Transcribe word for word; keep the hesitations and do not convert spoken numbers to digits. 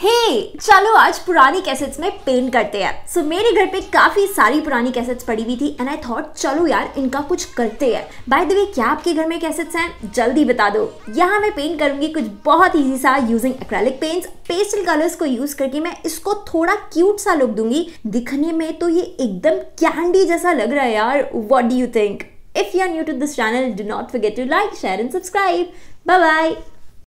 हे hey, चलो आज पुरानी कैसेट्स में पेंट करते हैं। सो so, मेरे घर पे काफ़ी सारी पुरानी कैसेट्स पड़ी हुई थी एंड आई थॉट चलो यार इनका कुछ करते हैं। बाय द वे, क्या आपके घर में कैसेट्स हैं? जल्दी बता दो। यहाँ मैं पेंट करूँगी कुछ बहुत ईजी सा using acrylic paints. Pastel colours को यूज़ करके मैं इसको थोड़ा क्यूट सा लुक दूंगी। दिखने में तो ये एकदम कैंडी जैसा लग रहा है यार। What do you think? If you are new to this channel, do not forget to like, share and subscribe. Bye bye.